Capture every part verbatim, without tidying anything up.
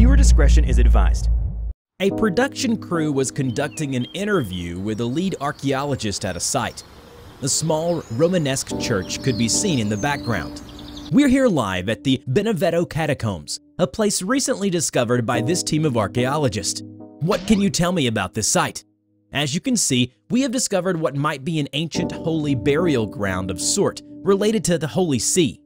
Viewer discretion is advised. A production crew was conducting an interview with a lead archaeologist at a site. The small Romanesque church could be seen in the background. We're here live at the Benevento Catacombs, a place recently discovered by this team of archaeologists. What can you tell me about this site? As you can see, we have discovered what might be an ancient holy burial ground of sort related to the Holy See.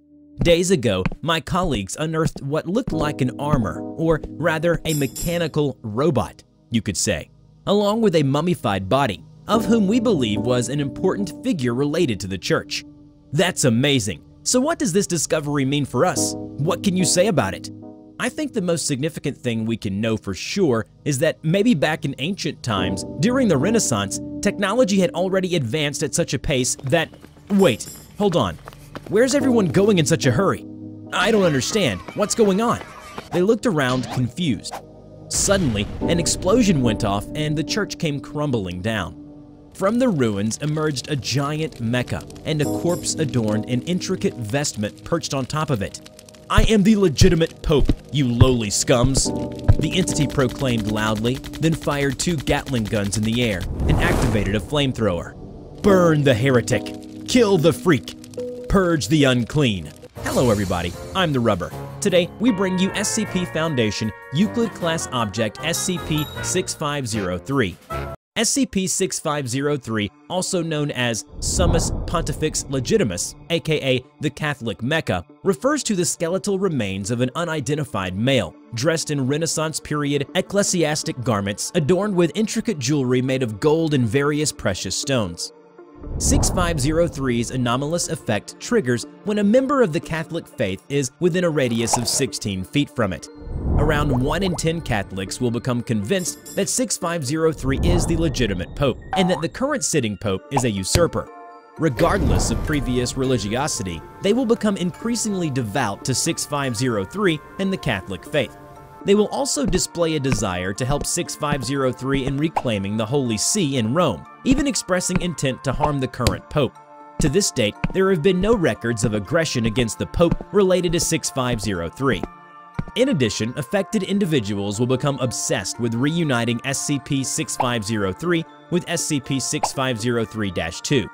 Days ago, my colleagues unearthed what looked like an armor, or rather a mechanical robot, you could say, along with a mummified body, of whom we believe was an important figure related to the church. That's amazing. So what does this discovery mean for us? What can you say about it? I think the most significant thing we can know for sure is that maybe back in ancient times, during the Renaissance, technology had already advanced at such a pace that... Wait, hold on. Where's everyone going in such a hurry? I don't understand. What's going on? They looked around, confused. Suddenly, an explosion went off and the church came crumbling down. From the ruins emerged a giant mecha and a corpse adorned in intricate vestment perched on top of it. "I am the legitimate Pope, you lowly scums!" the entity proclaimed loudly, then fired two Gatling guns in the air and activated a flamethrower. "Burn the heretic! Kill the freak! Purge the unclean!" Hello everybody, I'm The Rubber. Today, we bring you S C P Foundation Euclid-class object S C P six five zero three. S C P six five zero three, also known as Summus Pontifex Legitimus, aka the Catholic Mecha, refers to the skeletal remains of an unidentified male, dressed in Renaissance period ecclesiastic garments adorned with intricate jewelry made of gold and various precious stones. six five zero three's anomalous effect triggers when a member of the Catholic faith is within a radius of sixteen feet from it. Around one in ten Catholics will become convinced that six five zero three is the legitimate Pope, and that the current sitting Pope is a usurper. Regardless of previous religiosity, they will become increasingly devout to six five zero three and the Catholic faith. They will also display a desire to help six five zero three in reclaiming the Holy See in Rome, even expressing intent to harm the current Pope. To this date, there have been no records of aggression against the Pope related to six five zero three. In addition, affected individuals will become obsessed with reuniting S C P six five zero three with S C P six five zero three dash two.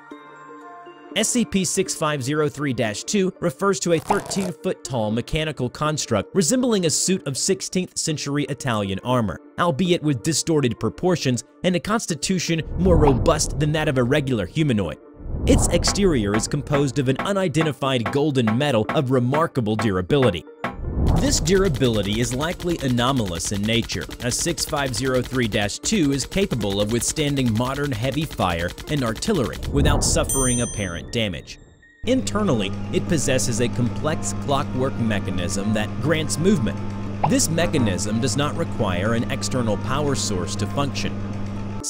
S C P six five zero three dash two refers to a thirteen foot tall mechanical construct resembling a suit of sixteenth century Italian armor, albeit with distorted proportions and a constitution more robust than that of a regular humanoid. Its exterior is composed of an unidentified golden metal of remarkable durability. This durability is likely anomalous in nature, as six five zero three dash two is capable of withstanding modern heavy fire and artillery without suffering apparent damage. Internally, it possesses a complex clockwork mechanism that grants movement. This mechanism does not require an external power source to function.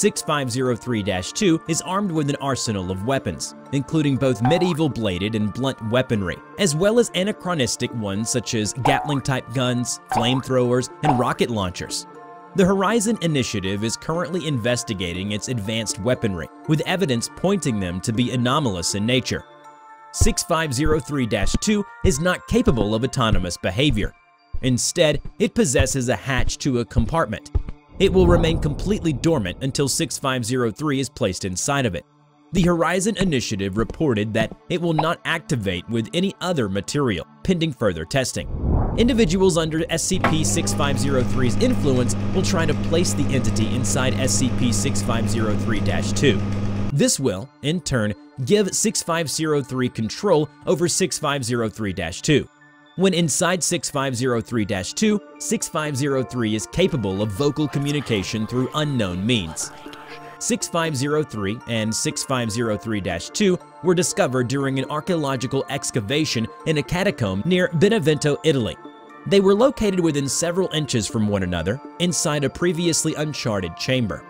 six five zero three dash two is armed with an arsenal of weapons, including both medieval bladed and blunt weaponry, as well as anachronistic ones such as Gatling-type guns, flamethrowers, and rocket launchers. The Horizon Initiative is currently investigating its advanced weaponry, with evidence pointing them to be anomalous in nature. six five zero three dash two is not capable of autonomous behavior. Instead, it possesses a hatch to a compartment. It will remain completely dormant until six five zero three is placed inside of it. The Horizon Initiative reported that it will not activate with any other material, pending further testing. Individuals under S C P six five zero three's influence will try to place the entity inside S C P six five zero three dash two. This will, in turn, give six five zero three control over six five zero three dash two. When inside six five zero three dash two, six five zero three is capable of vocal communication through unknown means. six five zero three and six five zero three dash two were discovered during an archaeological excavation in a catacomb near Benevento, Italy. They were located within several inches from one another, inside a previously uncharted chamber.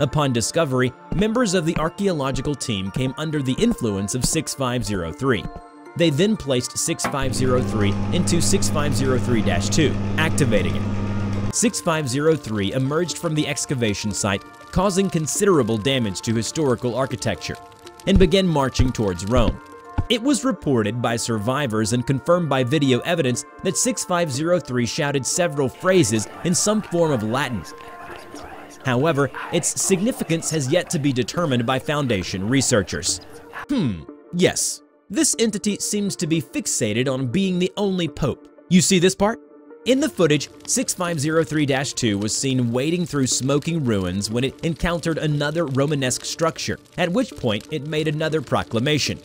Upon discovery, members of the archaeological team came under the influence of six five zero three. They then placed six five zero three into six five zero three dash two, activating it. six five zero three emerged from the excavation site, causing considerable damage to historical architecture, and began marching towards Rome. It was reported by survivors and confirmed by video evidence that sixty-five oh three shouted several phrases in some form of Latin. However, its significance has yet to be determined by Foundation researchers. Hmm, yes. This entity seems to be fixated on being the only pope. You see this part? In the footage, sixty-five oh three dash two was seen wading through smoking ruins when it encountered another Romanesque structure, at which point it made another proclamation.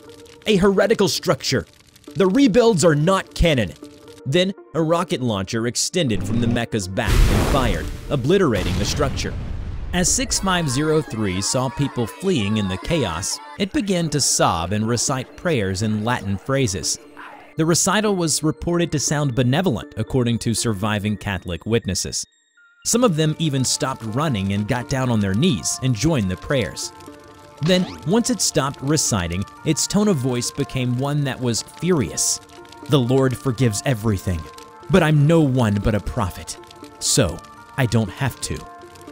A heretical structure. The rebuilds are not canon. Then, a rocket launcher extended from the Mecha's back and fired, obliterating the structure. As sixty-five oh three saw people fleeing in the chaos, it began to sob and recite prayers in Latin phrases. The recital was reported to sound benevolent, according to surviving Catholic witnesses. Some of them even stopped running and got down on their knees and joined the prayers. Then, once it stopped reciting, its tone of voice became one that was furious. The Lord forgives everything, but I'm no one but a prophet, so I don't have to.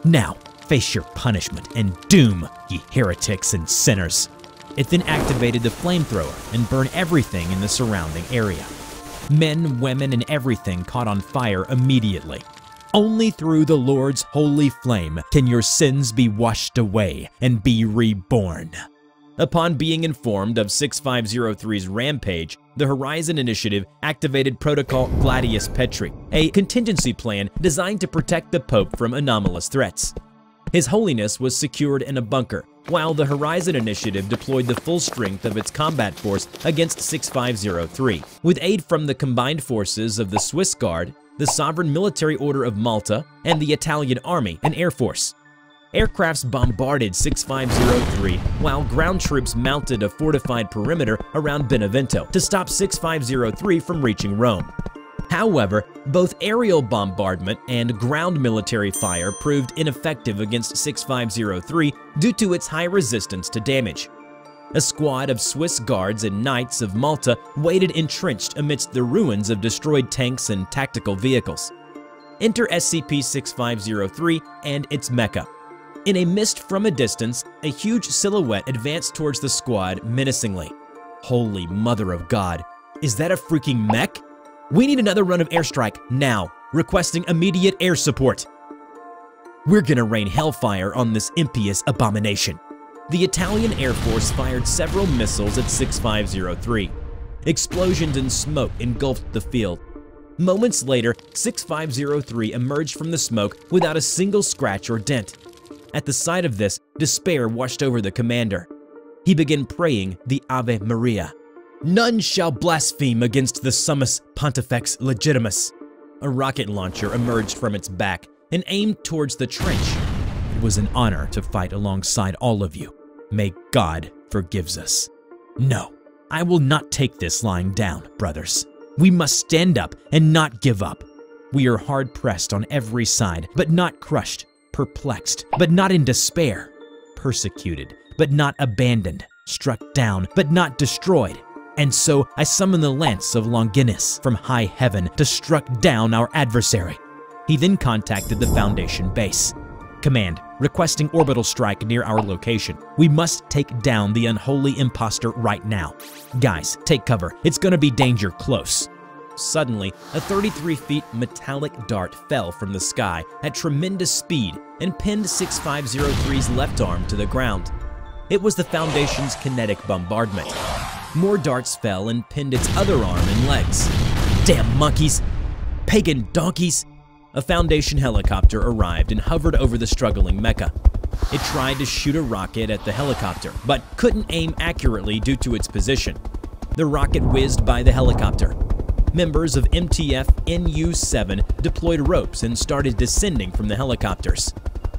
Now, face your punishment and doom, ye heretics and sinners. It then activated the flamethrower and burned everything in the surrounding area. Men, women, and everything caught on fire immediately. Only through the Lord's holy flame can your sins be washed away and be reborn. Upon being informed of sixty-five oh three's rampage, the Horizon Initiative activated Protocol Gladius Petri, a contingency plan designed to protect the Pope from anomalous threats. His Holiness was secured in a bunker, while the Horizon Initiative deployed the full strength of its combat force against sixty-five oh three. With aid from the combined forces of the Swiss Guard, the Sovereign Military Order of Malta, and the Italian Army and Air Force. Aircrafts bombarded sixty-five oh three, while ground troops mounted a fortified perimeter around Benevento to stop sixty-five oh three from reaching Rome. However, both aerial bombardment and ground military fire proved ineffective against sixty-five oh three due to its high resistance to damage. A squad of Swiss Guards and Knights of Malta waited entrenched amidst the ruins of destroyed tanks and tactical vehicles. Enter S C P sixty-five oh three and its Mecha. In a mist from a distance, a huge silhouette advanced towards the squad menacingly. Holy Mother of God, is that a freaking mech? We need another run of airstrike now, requesting immediate air support. We're gonna rain hellfire on this impious abomination. The Italian Air Force fired several missiles at sixty-five oh three. Explosions and smoke engulfed the field. Moments later, sixty-five oh three emerged from the smoke without a single scratch or dent. At the sight of this, despair washed over the commander. He began praying the Ave Maria. None shall blaspheme against the Summus Pontifex Legitimus. A rocket launcher emerged from its back and aimed towards the trench. It was an honor to fight alongside all of you. May God forgives us. No, I will not take this lying down, brothers. We must stand up and not give up. We are hard pressed on every side, but not crushed, perplexed, but not in despair, persecuted, but not abandoned, struck down, but not destroyed. And so I summoned the Lance of Longinus from high heaven to struck down our adversary. He then contacted the Foundation base. Command, requesting orbital strike near our location. We must take down the unholy imposter right now. Guys, take cover. It's gonna be danger close. Suddenly, a thirty-three feet metallic dart fell from the sky at tremendous speed and pinned sixty-five oh three's left arm to the ground. It was the Foundation's kinetic bombardment. More darts fell and pinned its other arm and legs. Damn monkeys! Pagan donkeys! A Foundation helicopter arrived and hovered over the struggling Mecha. It tried to shoot a rocket at the helicopter, but couldn't aim accurately due to its position. The rocket whizzed by the helicopter. Members of M T F N U seven deployed ropes and started descending from the helicopters.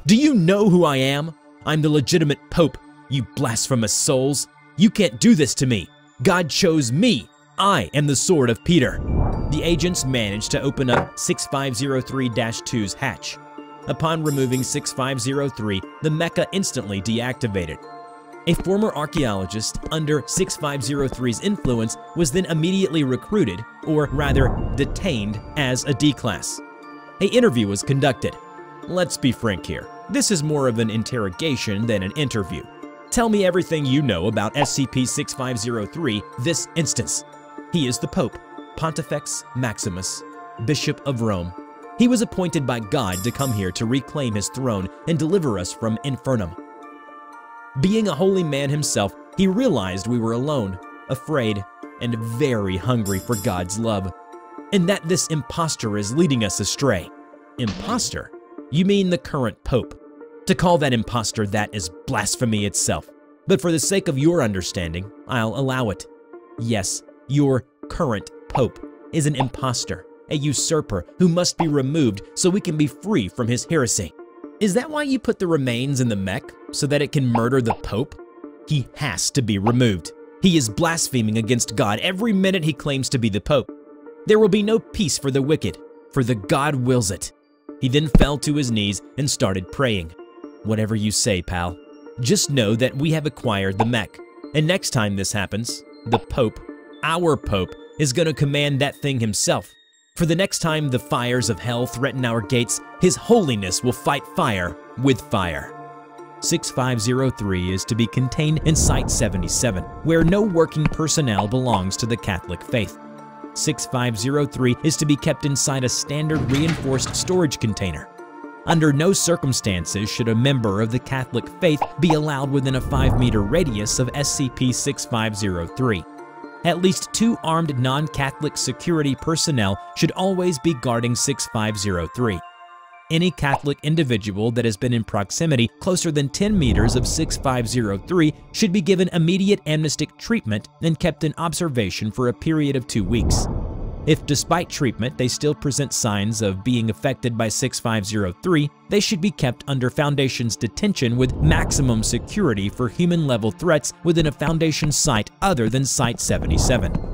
Do you know who I am? I'm the legitimate Pope, you blasphemous souls! You can't do this to me! God chose me! I am the sword of Peter! The agents managed to open up sixty-five oh three two's hatch. Upon removing sixty-five oh three, the Mecha instantly deactivated. A former archaeologist under sixty-five oh three's influence was then immediately recruited, or rather detained, as a D-class. An interview was conducted. Let's be frank here, this is more of an interrogation than an interview. Tell me everything you know about S C P sixty-five oh three, this instance. He is the Pope, Pontifex Maximus, Bishop of Rome. He was appointed by God to come here to reclaim his throne and deliver us from Infernum. Being a holy man himself, he realized we were alone, afraid, and very hungry for God's love, and that this imposter is leading us astray. Imposter? You mean the current Pope. To call that imposter, that is blasphemy itself. But for the sake of your understanding, I'll allow it. Yes, your current Pope is an imposter, a usurper who must be removed so we can be free from his heresy. Is that why you put the remains in the mech, so that it can murder the Pope? He has to be removed. He is blaspheming against God every minute he claims to be the Pope. There will be no peace for the wicked, for the God wills it. He then fell to his knees and started praying. Whatever you say, pal. Just know that we have acquired the mech, and next time this happens, the Pope, our Pope, is going to command that thing himself. For the next time the fires of hell threaten our gates, His Holiness will fight fire with fire. sixty-five oh three is to be contained in Site seventy-seven, where no working personnel belongs to the Catholic faith. sixty-five oh three is to be kept inside a standard reinforced storage container. Under no circumstances should a member of the Catholic faith be allowed within a five meter radius of S C P sixty-five oh three. At least two armed non-Catholic security personnel should always be guarding sixty-five oh three. Any Catholic individual that has been in proximity closer than ten meters of sixty-five oh three should be given immediate amnestic treatment and kept in observation for a period of two weeks. If despite treatment they still present signs of being affected by sixty-five oh three, they should be kept under Foundation's detention with maximum security for human-level threats within a Foundation site other than Site seventy-seven.